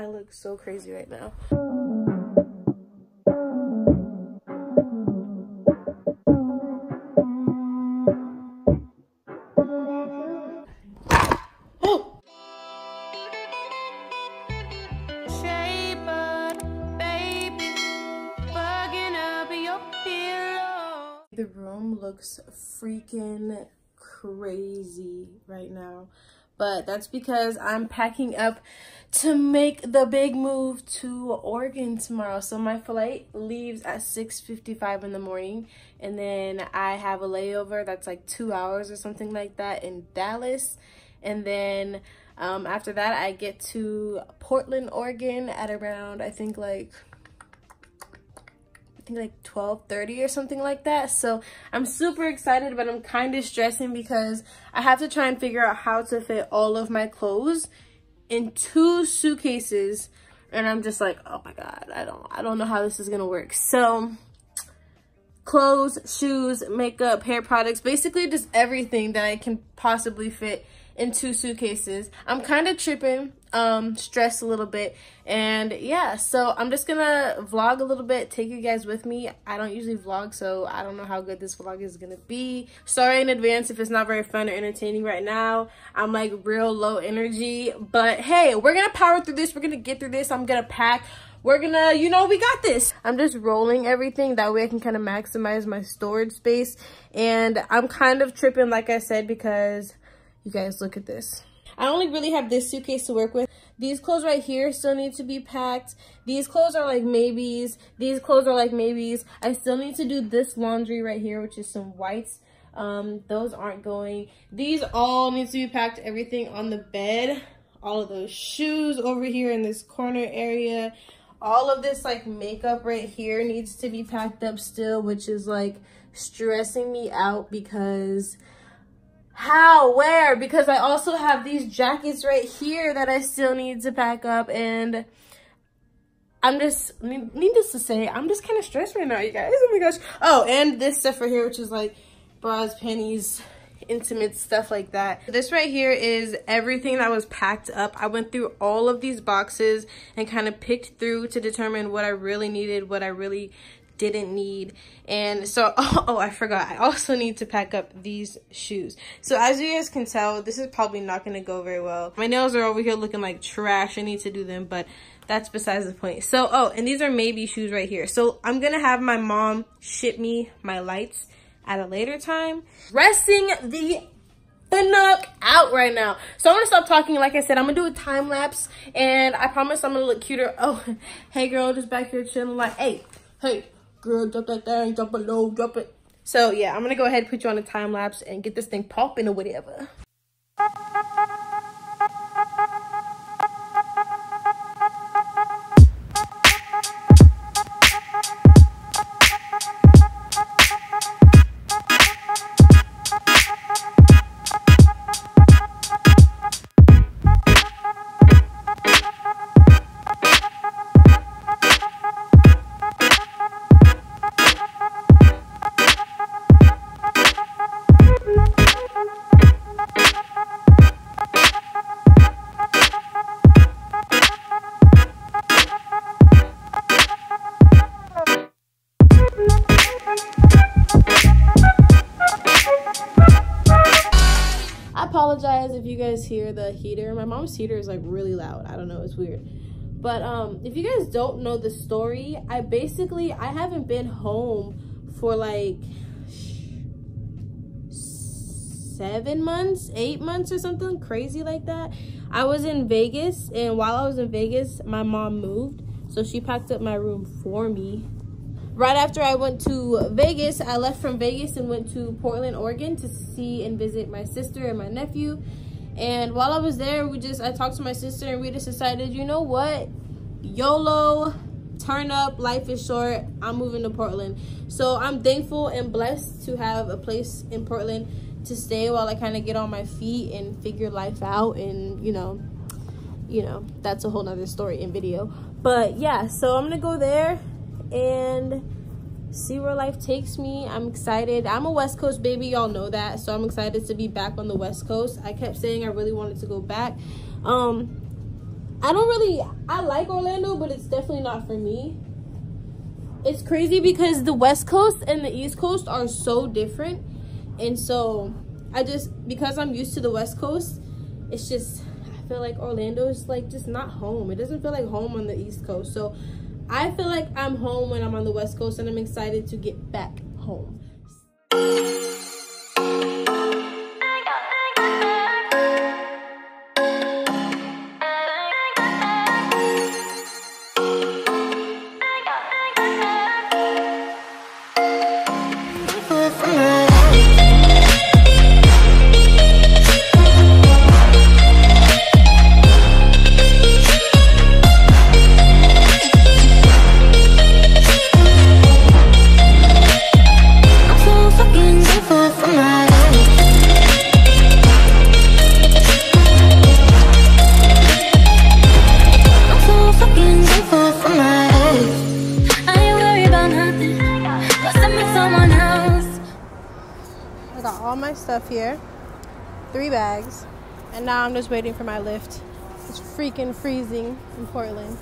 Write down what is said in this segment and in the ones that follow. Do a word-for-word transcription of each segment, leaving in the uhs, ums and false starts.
I look so crazy right now. The room looks freaking crazy right now, but that's because I'm packing up to make the big move to Oregon tomorrow. So my flight leaves at six fifty-five in the morning, and then I have a layover that's like two hours or something like that in Dallas, and then um, after that I get to Portland, Oregon at around I think like like twelve thirty or something like that. So I'm super excited, but I'm kind of stressing because I have to try and figure out how to fit all of my clothes in two suitcases, and I'm just like, oh my god, I don't I don't know how this is gonna work. So clothes, shoes, makeup, hair products, basically just everything that I can possibly fit in two suitcases. I'm kind of tripping, um stressed a little bit, and yeah, so I'm just gonna vlog a little bit, take you guys with me. I don't usually vlog, so I don't know how good this vlog is gonna be. Sorry in advance if it's not very fun or entertaining right now. I'm like real low energy, but hey, we're gonna power through this, we're gonna get through this. I'm gonna pack, we're gonna, you know, we got this. I'm just rolling everything, that way I can kind of maximize my storage space. And I'm kind of tripping, like I said, because you guys look at this. I only really have this suitcase to work with. These clothes right here still need to be packed. These clothes are like maybes. These clothes are like maybes. I still need to do this laundry right here, which is some whites. Um, those aren't going. These all need to be packed, everything on the bed. All of those shoes over here in this corner area. All of this like makeup right here needs to be packed up still, which is like stressing me out because how, where, because I also have these jackets right here that I still need to pack up. And I'm just, needless to say, I'm just kind of stressed right now, you guys. Oh my gosh. Oh, and this stuff right here, which is like bras, panties, intimate stuff like that. This right here is everything that was packed up. I went through all of these boxes and kind of picked through to determine what I really needed, what I really didn't need. And so oh, oh I forgot, I also need to pack up these shoes. So as you guys can tell, this is probably not going to go very well. My nails are over here looking like trash. I need to do them, but that's besides the point. So oh, and these are maybe shoes right here. So I'm gonna have my mom ship me my lights at a later time. Resting the the knock out right now. So I'm gonna stop talking. Like I said, I'm gonna do a time lapse, and I promise I'm gonna look cuter. Oh, hey girl, just back here chilling like, hey, hey girl, drop that thing, drop it low, drop it. So yeah, I'm gonna go ahead and put you on a time lapse and get this thing popping or whatever. If you guys hear the heater, my mom's heater is like really loud. I don't know, it's weird. But um if you guys don't know the story, I basically I haven't been home for like seven months eight months or something crazy like that. I was in Vegas, and while I was in Vegas, my mom moved, so she packed up my room for me. Right after I went to Vegas, I left from Vegas and went to Portland, Oregon to see and visit my sister and my nephew. And while I was there, we just, I talked to my sister, and we just decided, you know what? YOLO, turn up, life is short, I'm moving to Portland. So I'm thankful and blessed to have a place in Portland to stay while I kind of get on my feet and figure life out. And, you know, you know, that's a whole nother story and video. But yeah, so I'm gonna go there and see where life takes me. I'm excited. I'm a West Coast baby, y'all know that, so I'm excited to be back on the West Coast. I kept saying I really wanted to go back. Um I don't really, I like Orlando, but it's definitely not for me. It's crazy because the West Coast and the East Coast are so different. And so I just, because I'm used to the West Coast, it's just, I feel like Orlando is like just not home. It doesn't feel like home on the East Coast. So I feel like I'm home when I'm on the West Coast, and I'm excited to get back home. Here, three bags, and now I'm just waiting for my Lyft. It's freaking freezing in Portland.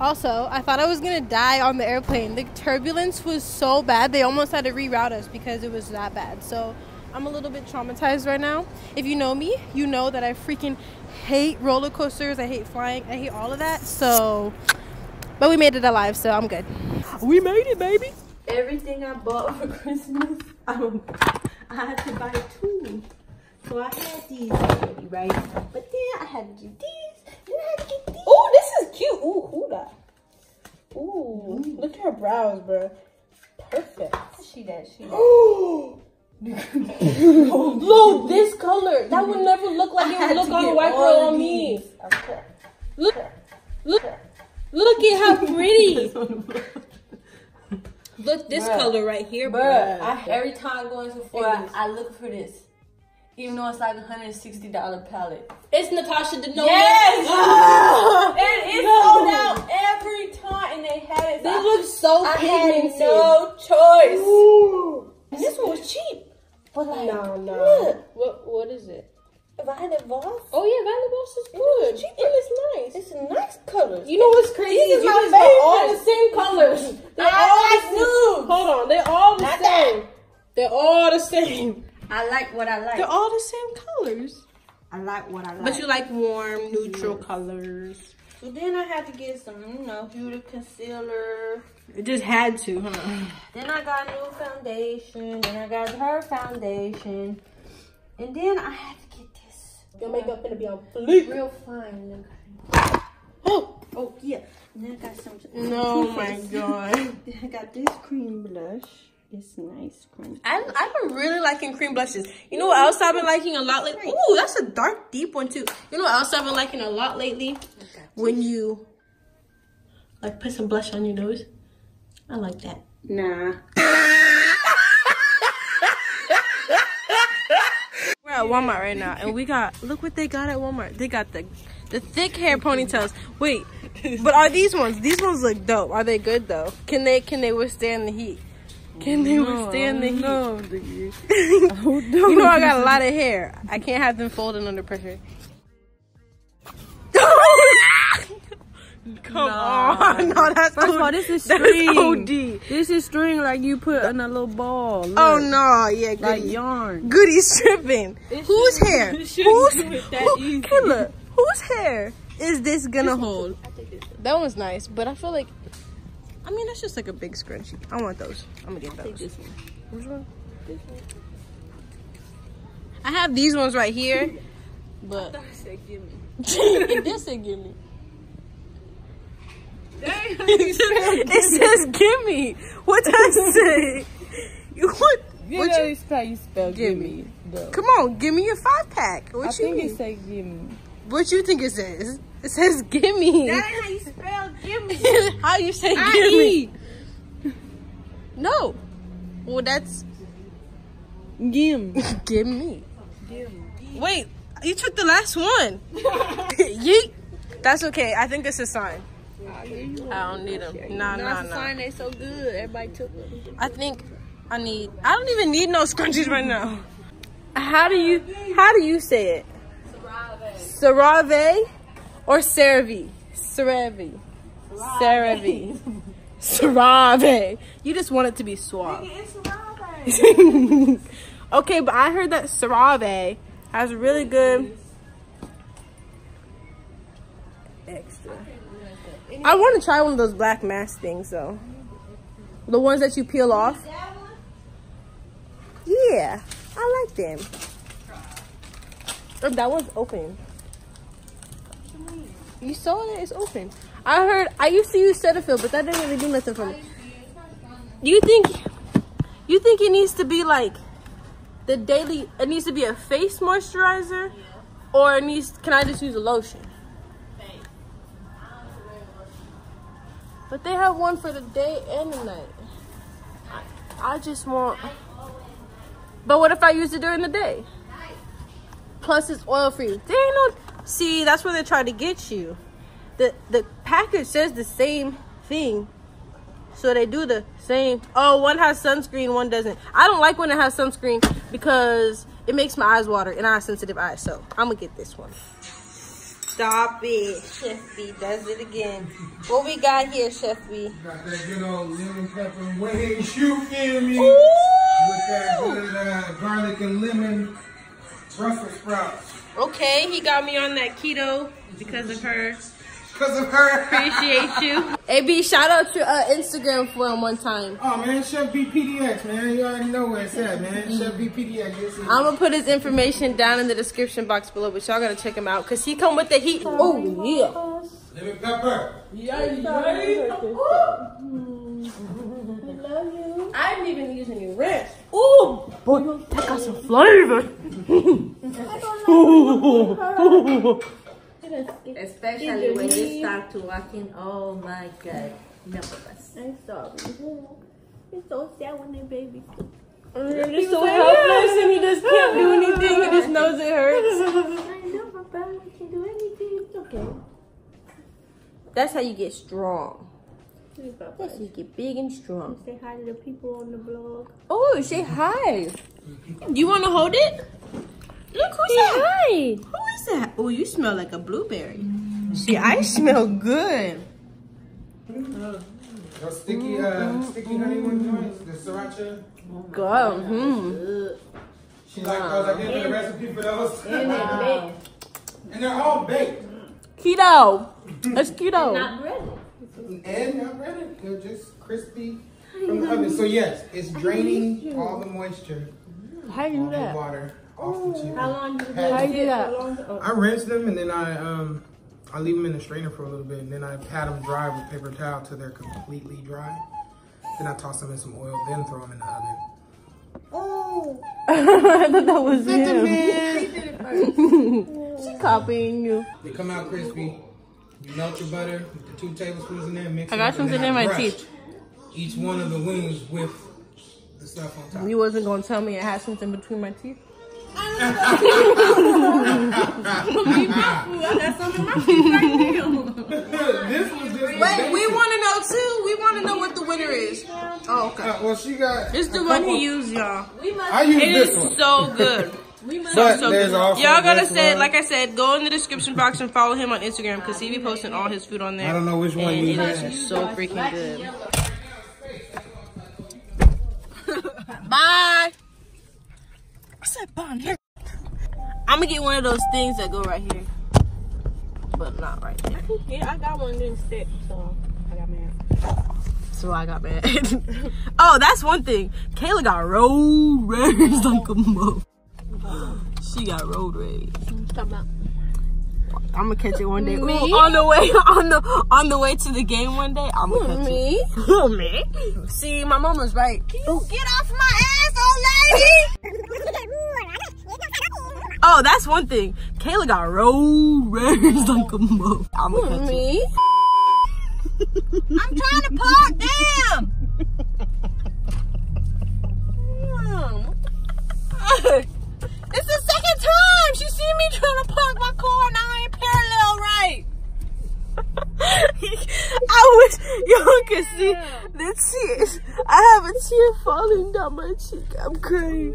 Also, I thought I was gonna die on the airplane. The turbulence was so bad, they almost had to reroute us because it was that bad. So I'm a little bit traumatized right now. If you know me, you know that I freaking hate roller coasters. I hate flying. I hate all of that. So, but we made it alive, so I'm good. We made it, baby. Everything I bought for Christmas, I'm I had to buy two. So I had these already, right? But then I had to get these. Then I had to get these. Oh, this is cute. Ooh, Huda. Ooh, mm. Look at her brows, bro. Perfect. She did. She did. Oh, look, this color. That would never look like it would look on a white girl on me. Okay. Look, look, look at how pretty. Look, this bruh. Color right here, bro. Every time I go into Sephora, I look for this. Even though it's like a one hundred sixty dollar palette. It's Natasha Denona. Yes! Oh, it is sold out every time, and they had it. They I, look so I pigmented. Had no choice. Ooh. This one was cheap. But like, no, no. Look. What, what is it? Violet Voss? Oh yeah, Violet Voss is good. It's cheap and it's nice. It's a nice color. You know what's crazy? These is you my favorite. All the same colors. They're I all like the same. Hold on, they're all the Not same. That. They're all the same. I like what I like. They're all the same colors. I like what I like. But you like warm, neutral yes. colors. So then I had to get some, you know, Huda concealer. It just had to, huh? Then I got a new foundation. Then I got her foundation. And then I had to get your makeup gonna be on fleek. Real fine. Oh, oh yeah. And then I got some. No, my God. Then I got this cream blush. It's nice cream. I I've been really liking cream blushes. You know what else I've been liking a lot lately? Ooh, that's a dark, deep one too. You know what else I've been liking a lot lately? Okay. When you like put some blush on your nose, I like that. Nah. At Walmart right now, and we got look what they got at Walmart. They got the the thick hair ponytails. Wait, but are these ones? These ones look dope. Are they good though? Can they can they withstand the heat? Can they no, withstand the no, heat? No, you know I got a lot of hair. I can't have them folding under pressure. Come no. on, no, that's First o all, this is string. O D. This is string like you put in a little ball. Look. Oh no, yeah, goody. Like yarn. Goody stripping. Whose hair? Whose? Who, Killa, whose hair is this gonna this hold? I think it's that one's nice, but I feel like, I mean, that's just like a big scrunchie. I want those. I'm gonna get those. Take this one. Which one? This one. I have these ones right here, but I thought it said gimme. It did say gimme. It says gimme. What does it say? You what? You what know you, how you spell gimme. Come on, give me your five pack. What I you think mean? It says gimme. What you think it says? It says gimme. That ain't how you spell gimme. How you say I gimme? Eat. No. Well, that's gim. Gimme. Gim. Wait, you took the last one. Yeet. That's okay. I think it's a sign. I don't need them. Nah, nah, nah. Sign they so good. Everybody took them. I think I need. I don't even need no scrunchies right now. How do you? How do you say it? CeraVe. CeraVe. or CeraVe. CeraVe. CeraVe. CeraVe. You just want it to be suave. Okay, but I heard that CeraVe has really good extra. I want to try one of those black mask things though. The ones that you peel off. Yeah, I like them. Oh, that one's open. You saw that it's open. I heard I used to use Cetaphil, but that didn't really do nothing for me. You think you think it needs to be like the daily? It needs to be a face moisturizer, or it needs? Can I just use a lotion? But they have one for the day and the night. I, I just want... But what if I use it during the day? Plus it's oil free. They ain't no... See, that's where they try to get you. The, the package says the same thing. So they do the same... Oh, one has sunscreen, one doesn't. I don't like when it has sunscreen because it makes my eyes water and I have sensitive eyes. So I'm going to get this one. Stop it, Chef B does it again. What we got here, Chef B? Got that good old lemon pepper wings, you feel me? Ooh. With that good uh, garlic and lemon Brussels sprouts. Okay, he got me on that keto because of her. Because of her. Appreciate you. A B, shout out to uh, Instagram for him one time. Oh man, Chef B P D X, man. You already know where it's at, man. Chef B P D X. I'm gonna put his information down in the description box below, but y'all gotta check him out cause he come with the heat. Oh yeah. Lemon pepper. Yeah, yeah. We love you. I didn't even use any ranch. Ooh, boy, that got some flavor. Ooh. Especially when you start to walking, oh my god, no of us. I'm sorry. It's so sad when they're babies. They're just so helpless and he just can't do anything. He just knows it hurts. I know, Papa, I can do anything. It's okay. That's how you get strong. That's how you get big and strong. Say hi to the people on the blog. Oh, say hi. You want to hold it? Look who's that? Hey. Who is that? Oh, you smell like a blueberry. Mm. See, I smell good. Mm. Those sticky, uh, mm. sticky honey mm. one joints, the sriracha. Go. Mm. She wow. likes those. I gave her the recipe for those. And they're baked. And they're all baked. Keto. It's keto. And not breaded. And not breaded. They're just crispy from the oven. So yes, it's draining all the moisture. How do you do that? Water. Oh, how long do you do that? Oh. I rinse them and then I um I leave them in the strainer for a little bit and then I pat them dry with paper towel till they're completely dry. Then I toss them in some oil, then throw them in the oven. Oh, I thought that was him. Man. She copying you. They come out crispy. You melt your butter with the two tablespoons in there. Mix I got something in my teeth. Each one of the wings with the stuff on top. You wasn't gonna tell me it had something between my teeth. Wait, we want to know too. We want to know what the winner is. Oh, okay. Uh, well, she got. It's the one he used, y'all. I used this one. It is so good. We must but so there's also y'all gotta say, one. Like I said, go in the description box and follow him on Instagram because he be posting all his food on there. I don't know which one. And it is had. So freaking good. Bye. I'm gonna get one of those things that go right here, but not right there. Yeah, I got one didn't stick, so I got mad. So I got mad. Oh, that's one thing. Kayla got road rage like a mo. She got road rage. I'm gonna catch it one day. Me? Ooh, on the way, on the on the way to the game one day. I'm gonna catch me? It. Me? Me? See, my mama's right. Can you ooh. Get off my ass, old lady! Oh, that's one thing. Kayla got road rage like a mo. I'm gonna catch me? It. I'm trying to park. Damn. Mm. It's the second time she seen me trying to park my car and I ain't parallel right. I wish y'all could see the tears. I have a tear falling down my cheek. I'm crying.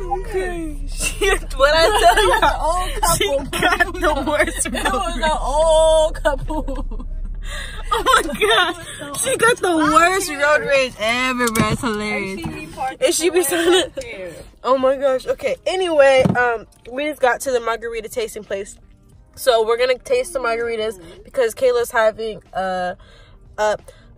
I'm crying. She, when I tell you, an old couple. She got the worst. It was an old couple. Oh my god, she got the worst road rage ever, bro. It's hilarious. And she be silent. Oh my gosh. Okay. Anyway, um, we just got to the margarita tasting place. So we're gonna taste the margaritas because Kayla's having uh, uh,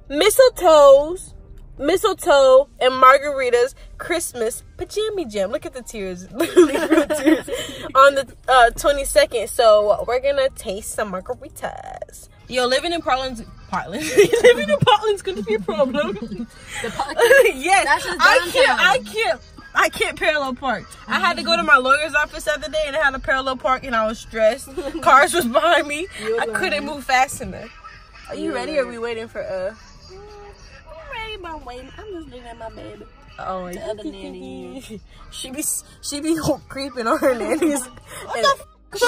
mistletoes, mistletoe and margaritas Christmas pajama jam. Look at the tears, literally real tears. On the uh, twenty-second. So we're gonna taste some margaritas. Yo, living in Portland's Portland. Living in Portland's gonna be a problem. The yes, that's just I can't. I can't. I can't parallel park. I had to go to my lawyer's office the other day and I had a parallel park and I was stressed. Cars was behind me. I couldn't move fast enough. Are you ready or are we waiting for uh I'm ready, but I'm waiting. I'm just looking at my baby. Oh, the other nanny. She be she be creeping on her nannies. What the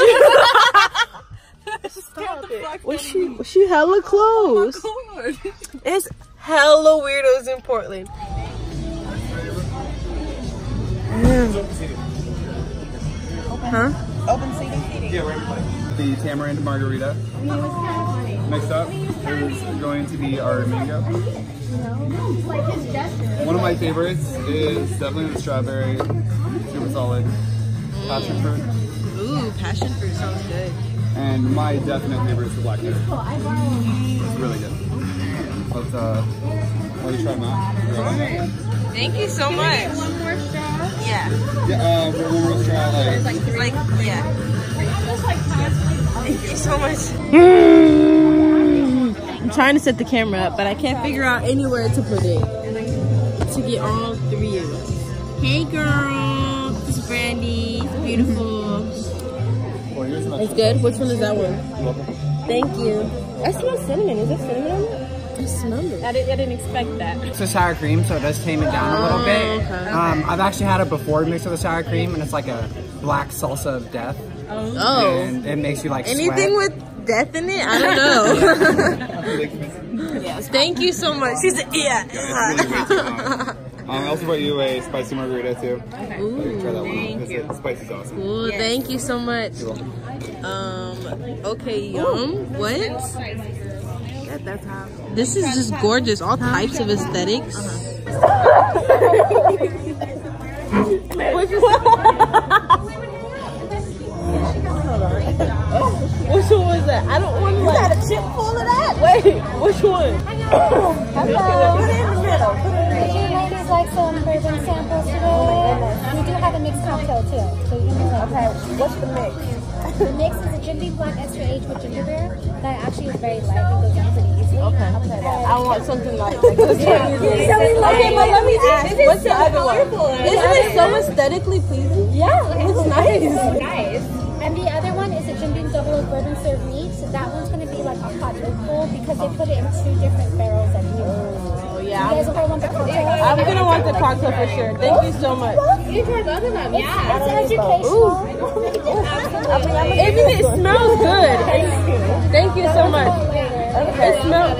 f Stop it. Well, she she hella close. Oh my god. It's hella weirdos in Portland. Huh? Open seating. Yeah, right. The tamarind margarita. Next up is going to be our mango. One of my favorites is definitely the strawberry. Super solid. Passion fruit. Ooh, passion fruit sounds good. And my definite favorite is the blackberry. It's really good. But uh, let me try mine. Thank you so much. One more straw. Yeah. Yeah, uh, one more straw. Like, like, three, like yeah. Thank you so much. Mm. I'm trying to set the camera up, but I can't figure out anywhere to put it to get all three of us. Hey, girl. This is Brandy. It's beautiful. It's good. Which one is that one? Thank you. I smell cinnamon. Is that cinnamon on it? I smell it. I didn't, I didn't expect that. It's a sour cream, so it does tame it down a little bit. Okay. Um, I've actually had it before mixed with a sour cream, and it's like a black salsa of death. Oh. And it makes you like anything sweat. With death in it? I don't know. Yes. Thank you so much. She's a, yeah. yeah Um, I also brought you a spicy margarita too. Okay. Ooh, try that one. Thank you. It. Spicy sauce. Awesome. Ooh, yes. Thank you so much. You're welcome. Um, okay, yum. What? That, that's how. This is just gorgeous. All types of aesthetics. Which one was that? I don't want to. You got a chip full of that? Wait, which one? Hello. Like some bourbon samples today. We do have a mixed cocktail too. So you can like okay, what's the mix? The mix is a Jim Beam Black Extra Age with ginger beer that actually is very light and goes down pretty easily. Okay, okay. I want something like this. Yeah. Yeah. Okay, but let me ask, what's the other one? Isn't it so aesthetically pleasing? Yeah, it looks nice. Nice. And the other one is a Jim Beam Double Oak Bourbon Served Neat. So that one's going to be like a hot oak full because they put it in two different barrels and you. Yeah, I'm, I'm gonna want the cocktail for sure. Thank you so much. You tried both of them, yeah. It's educational. It smells good. Thank you so much. It smells.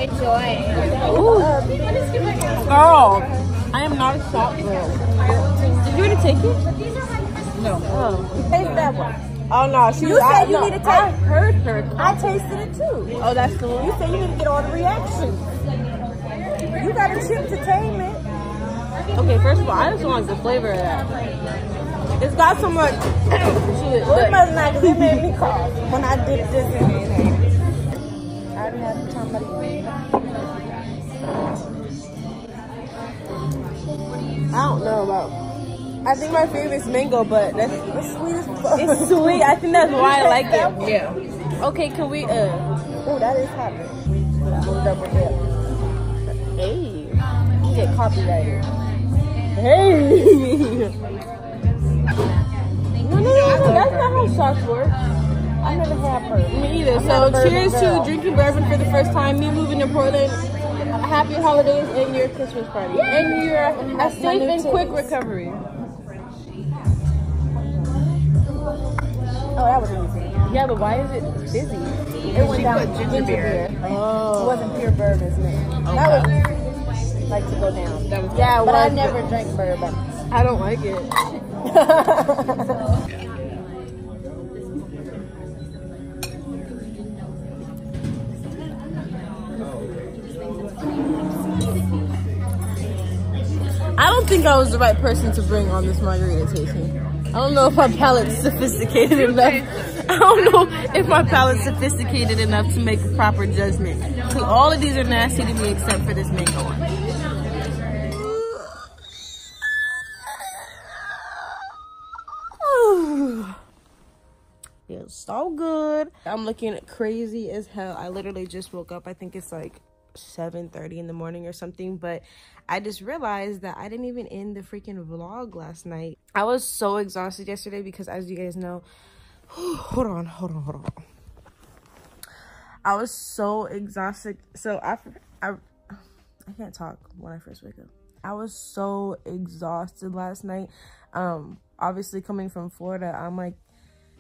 Ooh. Girl, I am not a shot girl. Did you want to take it? No. Oh. Taste that one. Oh no, she you was, said I, you no, need to taste. I heard her. I tasted it too. Oh, that's the one. You said you need to get all the reactions. You got a chip to tame it. Okay, first of all, I just want the flavor of that. It's got so much. Well, it must not, because it made me cough when I did this in it. I already had to talk about it. I don't know about. I think my favorite is mango, but that's, that's sweet as fuck. It's sweet. I think that's why I like it. Yeah. Okay, can we? Uh... Oh, that is hot. Double dip. Hey, you get copyrighted. Hey! No, no, no, no, that's not how sauce works. I've never had bourbon. Me either. So, cheers to drinking bourbon for the first time, me moving to Portland. Happy holidays and your Christmas party. Yay! And your a safe and quick recovery. Oh, that was easy. Yeah, but why is it fizzy? It went she down with ginger, ginger beer. beer. Oh. It wasn't pure bourbon's name. Okay. That was like to go down. That was yeah, but I never drank bourbon. I don't like it. I don't think I was the right person to bring on this margarita tasting. I don't know if my palate's sophisticated enough. I don't know if my palate's sophisticated enough to make a proper judgment. All of these are nasty to me except for this mango one. Ooh. Feels so good. I'm looking crazy as hell. I literally just woke up. I think it's like seven thirty in the morning or something, but I just realized that I didn't even end the freaking vlog last night. I was so exhausted yesterday because, as you guys know, hold on hold on hold on I was so exhausted. So I, I I can't talk when I first wake up. I was so exhausted last night. Um obviously coming from Florida, I'm like,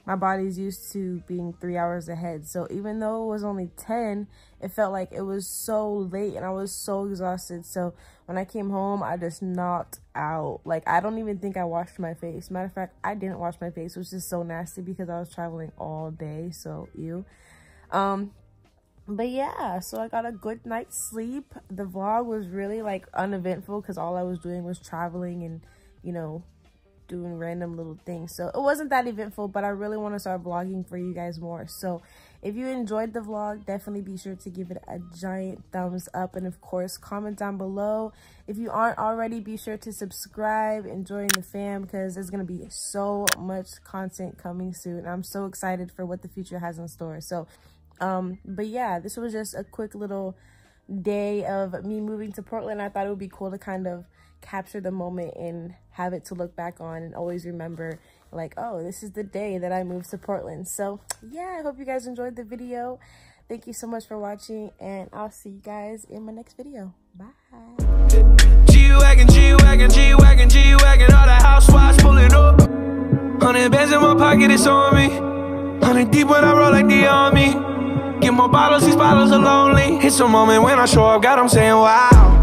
my body's used to being three hours ahead. So even though it was only ten, it felt like it was so late and I was so exhausted. So when I came home, I just knocked out. Like, I don't even think I washed my face. Matter of fact, I didn't wash my face, which is so nasty because I was traveling all day. So ew. Um, but yeah, so I got a good night's sleep. The vlog was really like uneventful because all I was doing was traveling and, you know, doing random little things, so it wasn't that eventful. But I really want to start vlogging for you guys more, so if you enjoyed the vlog, definitely be sure to give it a giant thumbs up, and of course comment down below. If you aren't already, be sure to subscribe and join the fam because there's gonna be so much content coming soon. I'm so excited for what the future has in store. So um but yeah, this was just a quick little day of me moving to Portland. I thought it would be cool to kind of capture the moment and have it to look back on and always remember, like, oh, this is the day that I moved to Portland. So yeah, I hope you guys enjoyed the video. Thank you so much for watching, and I'll see you guys in my next video. Bye. G-Wagon, G-Wagon, G-Wagon, G-Wagon, all the housewives pulling up. Hundred bands in my pocket, it's on me. Hundred deep when I roll like the army. Get more bottles, these bottles are lonely. It's a moment when I show up, God, I'm saying wow.